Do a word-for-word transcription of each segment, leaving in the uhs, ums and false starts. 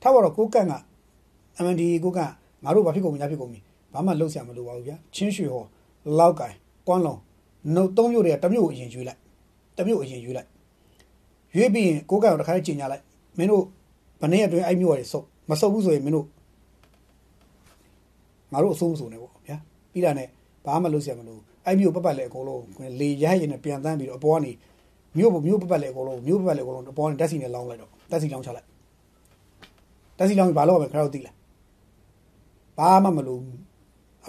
他国家啊，俺们的国家，马路把屁股米，那屁股米，把马路下马路挖呀，情绪和劳改、关笼，那都有的，都有研究了，都有研究了。越变国家我都开始进下来，没路，本来也对爱米我也收，没收不收也没路，马路收不收呢？我呀，比然呢，把马路下马路，爱米我不把来过喽，离家也呢偏单比较不安逸。မျိုးမျိုးပပတ်လေအကုန်လုံးမျိုးပပတ်လေအကုန်လုံးတပေါ်နေတက်စီနဲ့လောင်းလိုက်တော့တက်စီလောင်းချလိုက်တက်စီလောင်းပြီးဘာလုပ်ရမလဲခါတော့သိလားဘာမှမလုပ်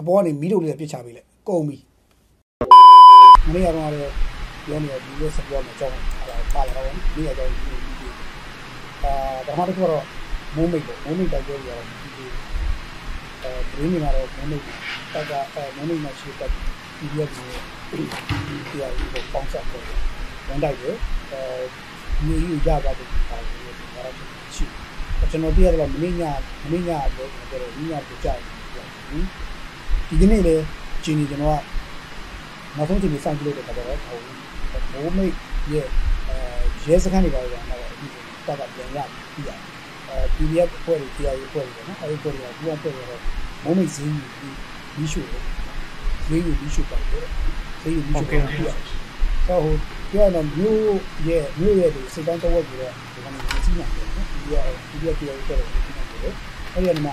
အပေါ်ကနေမီးတို့လေးပြစ်ချပေးလိုက်ကုန်ပြီမနေ့ကတော့ပြောနေတယ်ဒီလိုစပြောမှာကြောက်တာပါလာတော့ဒီအကြောင်းကြီးကြီးအာပထမတစ်ခုတော့မိုးမိတ်ပေါ့မိုးမိတ်တိုက်ကြရတယ်အဲဒီနေ့ကတော့မိုးမိတ်တက်ကမိုးမိတ်မှာရှိတဲ့ဒီရက်ကြီးဒီရက်ကြီးကိုပေါင်းဆက်တယ်ဝန်တိုက်ရဲ့အဲညူရပါတဲ့ပါလို့ပြောတာချီကျွန်တော်ပြရတော့မင်းညာမင်းညာပြောတယ်ညညာပြကြတယ်ဒီကနေ့လေဂျင်းကျွန်တော်ကနောက်ဆုံးချိန်ဆိုင်ကြည့်လို့တော့တော့ဟိုမိုးမိတ်ရဲ့အဲရဲစခန်းတွေပါတော့အခုတော့တက်ပြန်ရပြီအဲ pdf ဖွဲ့ရတရားရေးဖွဲ့တယ်နော်အဲဒီဖွဲ့ရဘူးအောင်ဖွဲ့ရတော့မိုးမိတ်ဇင်းကြီးဒီရှို့တယ်ဇင်းကြီးဒီရှို့ပါတယ်ဇင်းကြီးဒီရှို့တယ်တော့ဟိုပြောရတော့မြို့ရဲ့မြို့ရဲ့ဒီစိတ်တိုင်းတဝက်ကြီးတော့ဒီကနေကြီးနေတယ်နော်ဒီရဲ့ဒီရဲ့ပြောရတော့ဒီကနေတယ်အဲ့ဒီမှာ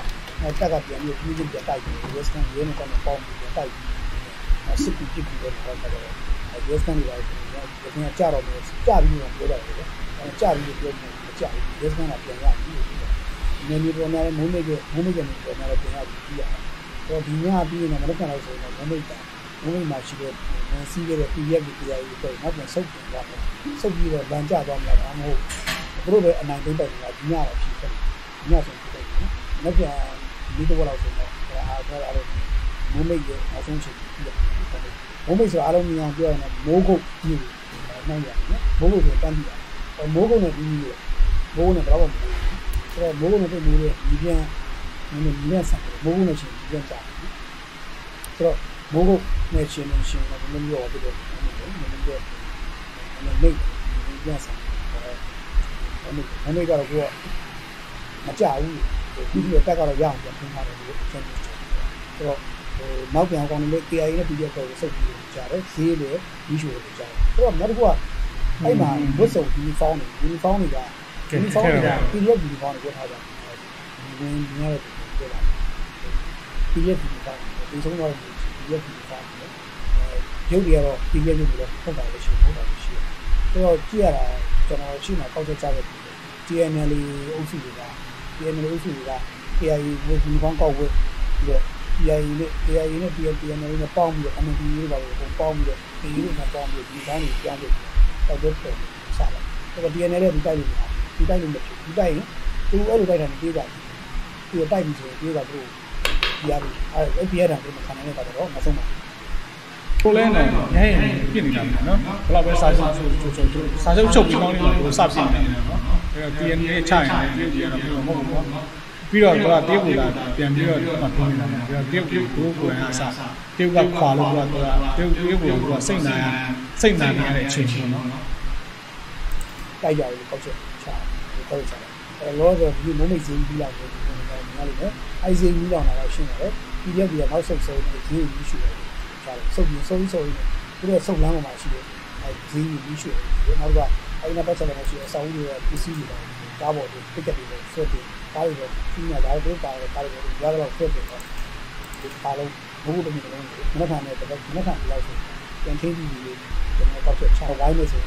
တက်ကပြန်ပြီးပြည်ကြီးပြတိုက်တယ်ဝက်စတန်ရင်းကနေပေါင်းပြီးပြတိုက်အစ်ကူကြည့်ပြီးတော့တော့တယ်ဝက်စတန်ရိုက်တယ်ဒီကကြာတော့မယ်ကြာပြီးတော့ပြောတယ်အဲ့ကြာပြီးပြောတယ်ကြာဝက်စတန်ကပြန်ရပြီနည်းနည်းတော့လည်းမုန်းနေကြမုန်းနေကြတယ်တော့လည်းပြန်ရပြီတော့ဒီညပြီးနေတော့မလောက်တော့ဆိုတော့မမိတ်တာမမိတ်မှရှိတယ်မစီးရတဲ့ pdf တွေတရားရေးတော့နောက်ပြန်ဆုပ်ပြန်သွားတယ်ဆုပ်ပြီးတော့ဗန်ကြသွားမှာမဟုတ်ဘူးတို့လည်းအနိုင်သိမ့်တယ်ကညတော့ဖြစ်တယ်ညဆုံးဖြစ်တယ်နောက်ပြန်ဒီတော့လောက်ဆိုတော့အားထားရတယ်မုံမိတ်ရဲ့အဆုံးချင်ပြီးတော့မုံမိတ်ဆိုအားလုံးမြန်ပြောရရင်မိုးကုတ်ကြီးနိုင်ရတယ်မိုးကုတ်ကိုတန်းပြီးတော့မိုးကုတ်နဲ့ပြီးပြီးမိုးကုတ်နဲ့တော့မဟုတ်ဘူးဆိုတော့မိုးကုတ်နဲ့ပြီးလို့ဒီပြန်နည်းနည်းမြန်ဆက်မိုးကုတ်နဲ့ချင်းပြန်ကြတယ်ဆိုတော့မိုးကုတ်那前面是那个农药这个，那个那个那那啥，呃，那那那个说，那家务，比如大家来养，养平常的这个，对吧？呃，毛病我讲的那 A I 那比较高，手机加的，系列维修的加的，对吧？那如果，哎嘛，我手机放的，你放的个，你放的个，比较比放的个好点，你你那个对吧？比较比放，比什么？比较比放。有的咯，毕业就比较复杂一些，复杂一些。这个接下来，将来起码搞些加个，第二年的欧数一个，第二年的欧数一个，第二年我地方搞过，对，第二年的第二年的第二第二年的包没有，他们第一年搞的包没有，第一年的包没有，第三年这样子，到这头下来。这个第二年的你带领啊，你带领的，你带领，都二路带领第一个，第二带领是第一个路，第二路，哎，哎，第二场我们看那个搞得了，马上嘛。多嘞呢，你还别领奖呢，不老被杀进，就就就杀进臭皮囊里了，都杀进了，这个第一年差一点，第二年没没没，比如说第五个，第二年他妈拼了，比如第五个呀啥，第五个垮了个个，第五个个个生难呀，生难呀嘞，全部喏。该要的搞些，啥都搞些，呃，老个你没没钱比两个，那里呢，还是你两个来选嘞，一点比较好收收，只有你选。收银收一收一，不要收两个嘛去，哎，只有你去，那个，哎，那把钱拿去，稍微的不稀奇的，家伙的，不给的，说的，打一个，今年打的都打的，打的，原来老说的了，打了，不顾的那个东西，那看呢，这个那看老是，像天气雨，像那搞些下歪那些，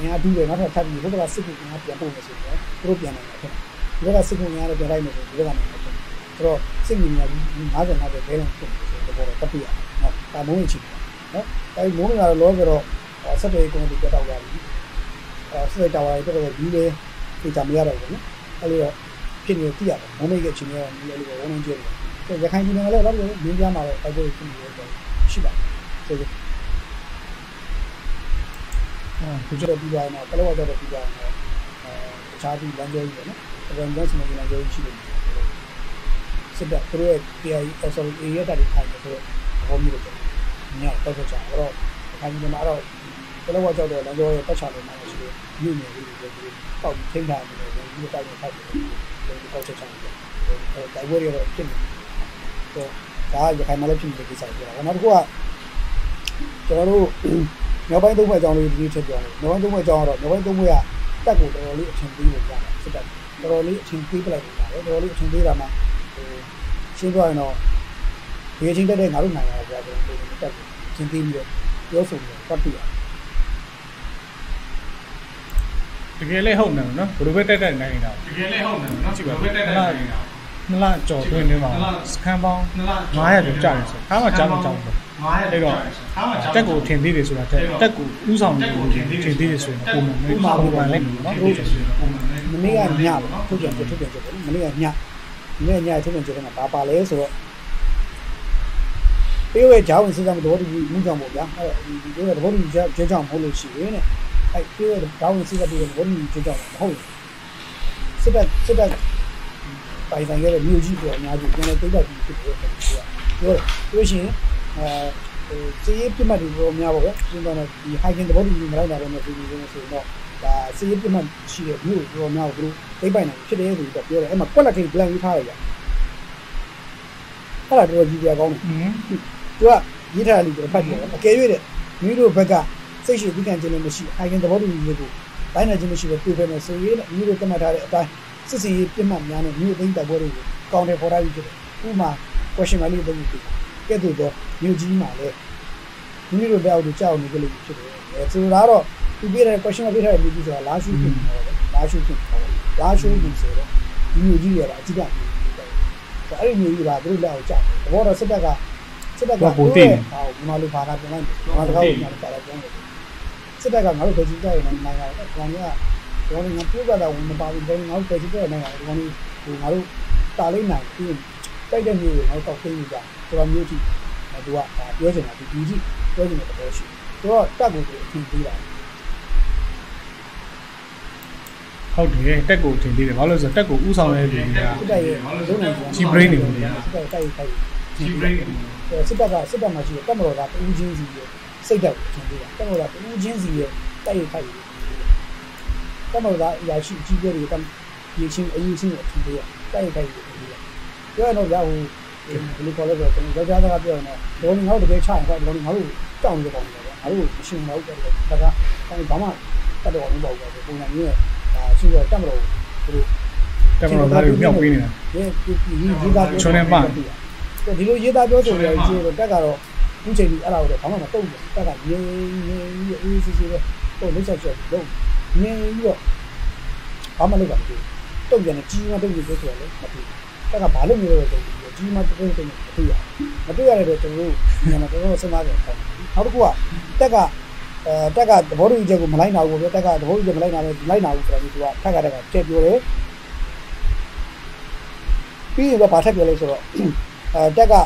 人家对的，那看他以后这个事故，人家变不那些，不变那个，这个事故人家都变歪那些，这个那个，这个生意人家拿着拿着别人做，这个不对啊。大农民去，喏，但农民啊，老个咯，啊，实在工地比较多啊，啊，实在多啊，这个地嘞，地咱们也多个呢，那里个便宜点啊，农民个去年那里个我们这里，这个看今年个嘞，那个农家嘛，大家也挺多的，是吧？这个，嗯，不知道比较嘛，不知道比较嘛，呃，差距两家一个呢，这个两家什么两家一起的，是的，这个地啊，呃，说地也大点看的，这个。后面的，你看，到时候讲，然后看你们拿到，本来我叫的，那就不晓得哪个是六年的，就是到天台那个，一个大年开始。culture channel I worry about him. So I have my opinion with this idea. And I'm going to go by the way down with YouTube. No one do my daughter, no one do we are. That would only change people like that. So that they're only change people like that. They're only change people like that. She will know. We are in the day, I don't know. Continue your food, copy. Together home now, provided at nine now. Together home now, provided at nine now. Nala Joe, Nala Scambon, Nala, I have a chance. How much I'm done. I have a chance. How much I go ten days with that. That could lose on ten days with a woman. You are my name, not roses. Many are now, put them together. Many are now. Many are children to Papa Lays or因为甲午市场的活动影响我呀，呃，因为活动结结账活动起源呢，哎，因为甲午市场这个活动结账后，这个这个，大家这个没有几个伢子，原来都在去做这个事啊，因为有些，呃，呃，这些地方的我们伢子，现在呢，以海鲜的活动影响到我们这边这个事喏，啊，这些地方去的没有我们伢子，这边呢，去的也是比较多的，哎嘛，过来可以不让你拍一下，过来这个季节高呢，嗯。 对吧？一台里边拍的，改约的，你都不干，这些你看这那么些，还跟着我的衣服，当然这么些个对方的收益了，你都干嘛他的？但这些别嘛伢呢，你都应该过来，搞点活他一点，不嘛，我起码你都有对，该对的，你有几嘛嘞？你都不要就叫你过来去的，只有拿到，你别来，我起码别来，你就是拿手机，拿手机，拿手机说的，你有几个了？几个？反正有一把都聊讲，我到这边个。 Sebab kalau malu parah dengan, malu parah dengan. Sebab kalau malu kerja itu, naya, orangnya, orang yang punya dah umur baru, orang malu kerja itu, naya, orang yang malu tarik naik, pun, tidak malu, malu tak tahu juga, orang malu tu, dua, dua jenis, dua jenis, dua jenis berbeza. Dua, tak boleh tinggi lah. How do you? Tak boleh tinggi lah. Malu tak boleh usang lagi. Sudah, sudah. Cibri ni. Sudah, sudah, sudah. Cibri. 呃，这边个这边个就，咱们老大五斤是一，谁家五斤对吧？咱们老大五斤是一，再有他有，咱们老大也是几个里，咱一斤一斤也挺多，再有他有挺多。另外呢，然后，嗯，你搞那个，我家那个表呢，老领导都给抢一块，老领导都涨就涨不了，还有新老个的，大家，咱们帮忙，大家帮忙搞搞，不然你，啊，这个咱们老，不，咱们老大有妙规呢，也也也，一大堆。全年半。 तो दिलों ये दांतों तो ये जो टका रो कुछ भी अलावा तो हमारा तो टका ये ये ये ये चीज़ ये तो नहीं चाहिए तो ये ये हमारे लोग आते हैं तो यानी चीज़ में तो ये कुछ वाले मतलब टका बालों में तो ये चीज़ में तो कोई तो नहीं है मतलब यार ये तो यानी तो वो समाज है अब क्या टका टका बहुत ही जगह मलाई नाव होगा टका बहुत ही मलाई नाव मलाई नाव उतरा नहीं टेका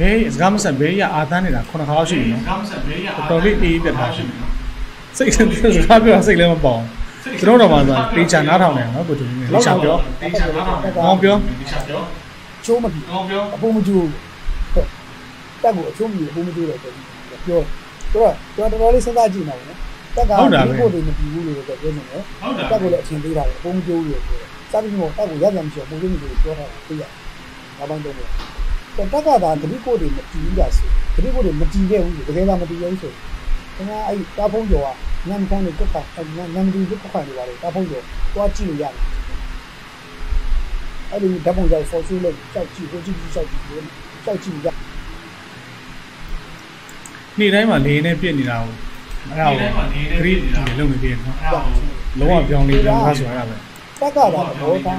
ये इसका मतलब बेरिया आता नहीं ना कौन खाओ ची ना तो भी टी इधर खाओ सही सही इसका भी वास्तव में बांग क्यों ना वाला टी चाना था ना ना कुछ नहीं टी चाना टी चाना गांव पे चो मत गांव पे अपुन मुझे ताकू चो मुझे अपुन मुझे रहते हैं क्यों तो तो तो वाली सदाजी ना है ताकू नहीं बोलते नहीं बोलते रहते हैं ताकू लेकिन भी रहते अपुन मुझे 啥地方？大姑爷咱们小姑娘就是多少对呀？老板多少？但大家咱这里过的没几件事，这里过的没几件物事，这里咱们都有事。人家哎，打朋友啊，人家看你不看，人家人家都不看你话嘞，打朋友多几个人。哎，你打朋友少数人，少几个，几个少几个，少几个。你来嘛？你那边你老，老，这里你弄那边，老啊，乡里人他说啥嘞？ 大家啦，我讲，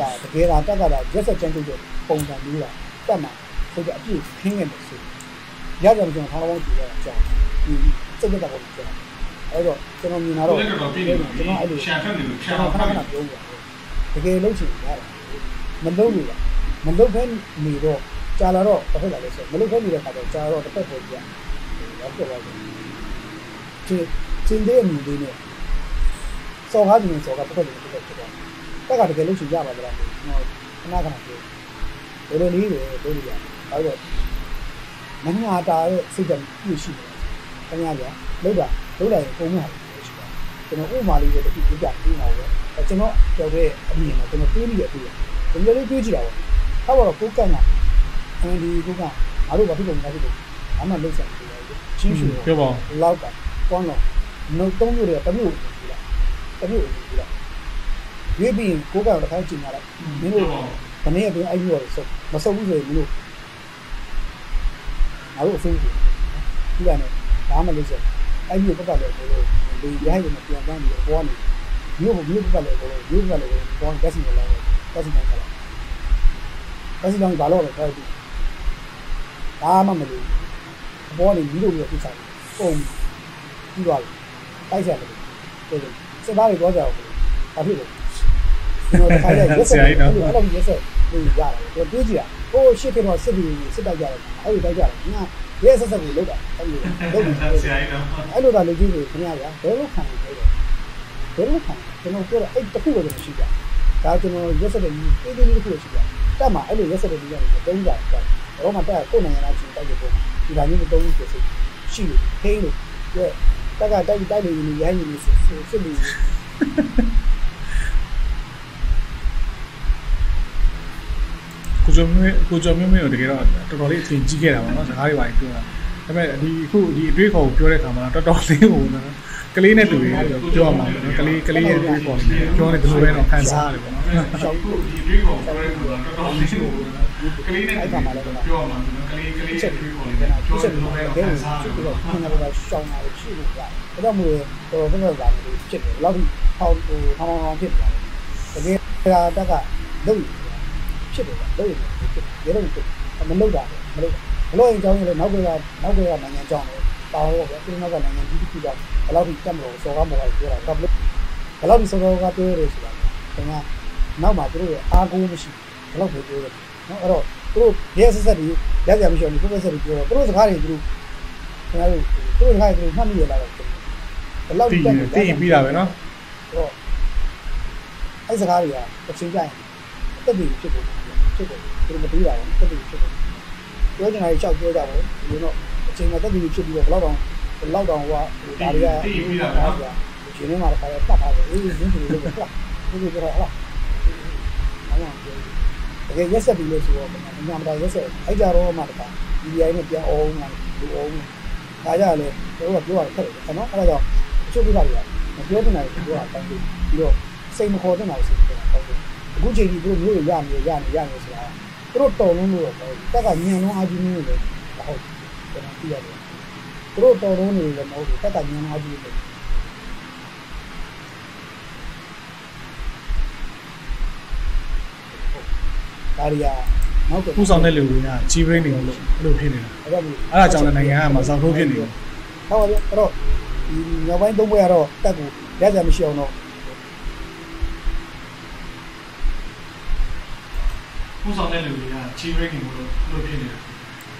大家啦，大家啦，也是讲究个共产主义啦，干嘛？这个最平衡的事，也讲讲他往这个讲，嗯，这个大家讲，哎呦，这个你拿到，这个这个哎呦，这个看看那表演，这个老师来了，门头来了，门头看你了，家来了，他会来的是，门头看你了，他就家来了，他会回家，要不要？这今天你的呢？ 做啥子呢？做个不可能，不可能。大家这个老师家吧，对吧？喏，哪个能做？我这里的，这里的，还有，人家在时间有限，人家讲，老板，老板，我们还有时间， ကျွန်တော်ဥပမာလေးပဲတစ်ခုပြပြပေးမှာပေါ့။ကျွန်တော်ပြောတဲ့အမြင်ကကျွန်တော်တွေးမိတဲ့အတွေ့အကြုံ။ကျွန်တော်လည်းတွေးကြည့်တာပေါ့။အဲ့တော့ကိုယ်ကမှအဲဒီကိုယ်ကအားလို့ဘာဖြစ်လို့လဲဆိုတော့အမှန်လို့ဆက်ပြီးတော့ချင်းရှူပြောပါလောက်တာကောင်းတော့နှုတ်သုံးမျိုးတွေကတမျိုးကြီးလား။တမျိုးကြီးလား။ရွေးပြီးကိုယ်ကတော့တစ်ခါကြည့်လာလိုက်။မင်းတို့ဘယ်နည်းအတွင်းအဲ့ဒီတော့ဆုပ်မဆုပ်ဘူးဆိုရင်မင်းတို့အားလို့အဆုံးကြီး။ဒီကနေ့ဘာမှလို့ဆက်အဲ့ဒီပတ်တယ်လို့လေရိုက်ရမှာပြန်ပန်းပြီးတော့ပေါ်နေမြို့ဘမြို့ပတ်တယ်လို့မြို့ကလည်းပေါ်တက်စီလာတယ်တက်စီလာတယ်တက်စီလာဘာလို့လဲဆိုတော့ဘာမှမလို့ပေါ်နေမြို့လို့ပြောချင်တယ်ပုံပြီးသွားတယ်တိုက်ဆက်တယ်တော်တယ်စပါးတွေတော့ကြောက်တယ်ဘာဖြစ်လဲကျွန်တော်ခိုင်းတယ်ဆရာကြီးနော်အဲ့လိုရက်ဆက်လို့ရတယ်တော့တွေးကြည့်တာဟိုရှစ်ခေတ်တော့စစ်ပြီးစစ်တိုက်ကြတယ်အဲ့လိုတိုက်ကြတယ်ငါရဲဆက်ဆက်ကိုလောက်တာအဲ့လိုလောက်ပြီးဆရာကြီးနော်အဲ့လိုတာလေကြီးကိုခင်ဗျားဗျာဘယ်လိုခံနေလဲဘယ်လိုခံကျွန်တော်ပြောတာအဲ့တခုပဲရှိကြဒါကျွန်တော်ရက်ဆက်တဲ့ကြီးအေးသေးလေးတစ်ခုရှိကြတက်မှာအဲ့လိုရက်ဆက်တဲ့ကြီးရတယ်တုံးကြတယ်တော့မှတက်ကိုယ်နိုင်ငံသားချင်းတိုက်ရပုံဒီတိုင်းမျိုးတုံးလို့ဆိုရှိလို့ခင်းလို့ရဲတက်ကတိုက်တိုက်နေနေရရင်စစ်စစ်လို့ကိုကျော်မျိုးကိုကျော်မျိုးမျိုးတကယ်တော့တော်တော်လေးအထင်ကြီးခဲ့တာပါနော်စကားတွေပါပြောတာဒါပေမဲ့ဒီအခုဒီအတွေးခေါ်ကိုပြောတဲ့ခါမှာတော်တော်လေးဟိုနော်ကလေးနဲ့တူရပြောရမှာနော်ကလေးကလေးရဲ့အတွေးခေါ်ပြောတယ်ဘယ်လိုလဲတော့ခံစားရတယ်ပေါ့နော်ရှောက်ကိုဒီအတွေးခေါ်ပြောတဲ့ခါမှာတော်တော်လေးဟိုကလေးနဲ့တူရပြောရမှာနော်ကလေးကလေးရဲ့အတွေးခေါ်လည်းပြောတယ်ဘယ်လိုလဲခံစားရတယ်ပေါ့နော်ခံစားရတာရှောင်းတာရှိလို့ရတယ်အဲ့တော့မျိုးဟိုဘယ်လိုလဲဖြစ်တယ်ဘယ်လောက်ဟောင်းဟိုဟောင်းဟောင်းဖြစ်တယ်တကယ်တက်ကလုံးဖြစ်တယ်လို့ရဖြစ်တယ်ရုံးတယ်မလုပ်တာမလုပ်မလုပ်ရင်ကြောင်းရလို့နောက်ကနောက်ကနိုင်ငံကြောင်းလို့တောင်းလို့ပဲဒီနောက်ကနိုင်ငံကြီးတစ်ခုကြောင်းဘယ်လောက်ထိတက်မလို့စော်ကားမလို့ပြောတာတော့ဘယ်လောက်ထိစော်ကားပြောရဲဆိုတာခင်ဗျာနောက်မှသူတို့ရဲ့အားကိုးမရှိဘယ်လောက်ပဲပြောရဲနော်အဲ့တော့သူတို့ရဲဆက်ဆက်ကြီးလက်ရမရှိဘူးသူတို့ဆက်ပြီးပြောတော့သူတို့စကားတွေသူတို့ခင်ဗျားတို့သူတို့စကားတွေမှတ်မိရလားတော့ဘယ်လောက်တက်တယ်တင်ပြီးတာပဲနော်အဲ့တော့အဲ့စကားတွေကအချင်းကြိုင်တက်ပြီးဖြစ်ပုံဖြစ်တယ်သူတို့မတွေးတာဘူးတက်ပြီးဖြစ်တယ်ပြောချင်တာကြီးချက်ပြောကြပါဦးဒီတော့အချိန်မှာတက်ပြီးဖြစ်ပြီးတော့ဘလောက်တောင်ဘလောက်တောင်ဟိုကဒါတွေကတီးပြီးတာနော်ဒီနေ့မှာတော့ခါရတတ်ပါတယ်အေးရင်းပြီးလို့ပြောတာသူတို့ကတော့ဟာအောင်ပြောတယ်တကယ်ရက်ဆက်ပြီးလို့ဆိုတော့အများမတော်ရက်ဆက်အဲ့ကြတော့မှတခါဒီဒီအိုင်နဲ့ပြန်အောင်လာလူအောင်ဒါကြလေတို့ကပြောရခက်တယ်နော်အဲ့ဒါကြောင့်အချို့ပြတာတွေကပြောတင်တာတွေပြောတာတိုင်းပြီးတော့စိတ်မခေါ်တင်တာဆိုတော့အခုချိန်ကြီးတို့မျိုးရရမျိုးရရမျိုးဆိုတာသူတို့တော်လုံးလို့တော့တက်ကညံလုံးအကြီးမျိုးလို့လည်းဟုတ်တယ်ကျွန်တော်သိရတယ်သူတို့တော်လုံးနေလည်းမဟုတ်ဘူးတက်ကညံလုံးအကြီးလို့ဒါရီယာနောက်ကပူဆောင်တဲ့လူတွေကကြီးပြင်းနေလို့အဲ့လိုဖြစ်နေတာအဲ့ဒါကြောင့်လည်းနိုင်ငံကမှာစောက်ထိုးဖြစ်နေတယ်ဟုတ်ပါပြီအဲ့တော့ဒီနောက်ပိုင်းသုံးပွဲကတော့တက်ကိုရက်ရက်မရှိအောင်တော့不少在留言啊，几位给我都都骗你了。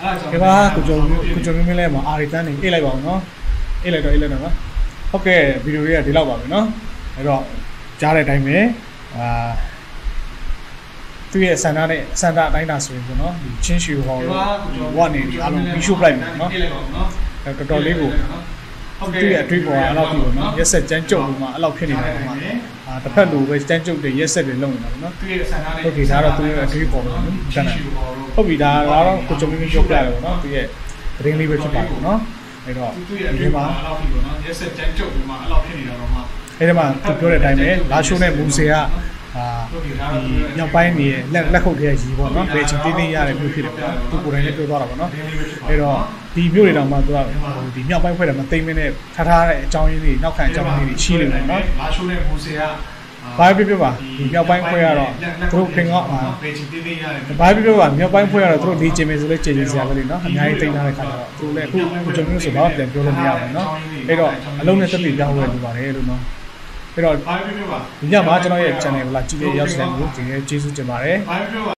啊，对吧？古装古装里面来嘛，阿里山呢，一来吧，喏，一来到一来到嘛。OK， video 也提到吧，喏。那个，家来 time 呢，啊，对呀，三大呢，三大来拿水的喏，清水河，哇呢，阿龙必须来嘛，喏。那个到那个，对呀，对个阿老对个喏，也是真正嘛，阿老骗你嘛嘛。啊，他骗路呗，真正的也是骗弄的嘛，喏。都其他的都有对个嘛，真的。ဟုတ်ပြီဒါတော့ကိုကျော်မင်းပြောပြတယ်ပေါ့နော်သူရဲ့သတင်းလေးပဲဖြစ်ပါတယ်ပေါ့နော်အဲ့တော့ဒီမှာအဲ့လောက်ပြီပေါ့နော်ရက်ဆက်တန်းကြုတ်ပြီးမှအဲ့လောက်ဖြစ်နေတာတော့မှအဲ့ဒီမှာသူပြောတဲ့အတိုင်းပဲလာရှိုးနဲ့မူစေကအာညောက်ပိုင်းနေလက်လက်ခုပ်ထဲရည်ပေါ့နော်ဘယ်ချင်တင်းတင်းရတယ်မျိုးဖြစ်တယ်သူကိုယ်တိုင်လည်းပြောသွားတာပေါ့နော်အဲ့တော့ဒီမျိုးတွေတောင်မှသူကဒီညောက်ပိုင်းဖွဲ့တယ်မသိမင်းနဲ့ထားထားတဲ့အကြောင်းရင်းတွေနောက်ခံအကြောင်းရင်းတွေရှိနေတယ်နော်လာရှိုးနဲ့မူစေကဘာပဲပြောပါဒီမြောက်ပိုင်းဖွဲ့ရတော့သူတို့ခင်ကောက်ပါပဲချင်သေးသေးရတယ်ဘာပဲပြောပါမြောက်ပိုင်းဖွဲ့ရတော့သူတို့လေးချင်မယ်ဆိုလဲချင်ချင်စရာပဲလေနော်အများကြီးတင်ထားတဲ့ခါတော့သူတို့လည်းအခုကျွန်တော်တို့ဆိုတော့ပြန်ပြောလို့မရဘူးနော်အဲ့တော့အလုံးနဲ့တက်ပြီးပြောင်းဝယ်နေပါတယ်လို့နော်အဲ့တော့ဘာပဲပြောပါဒီညမှာကျွန်တော်ရဲ့ channel လာကြည့်ရရောက်စတဲ့လူတွေကျေးဇူးတင်ပါတယ်